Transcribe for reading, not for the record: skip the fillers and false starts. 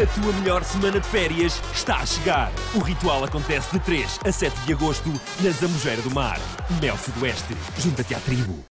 A tua melhor semana de férias está a chegar. O ritual acontece de 3 a 7 de agosto na Zambujeira do Mar. MEO Sudoeste. Junta-te à tribo.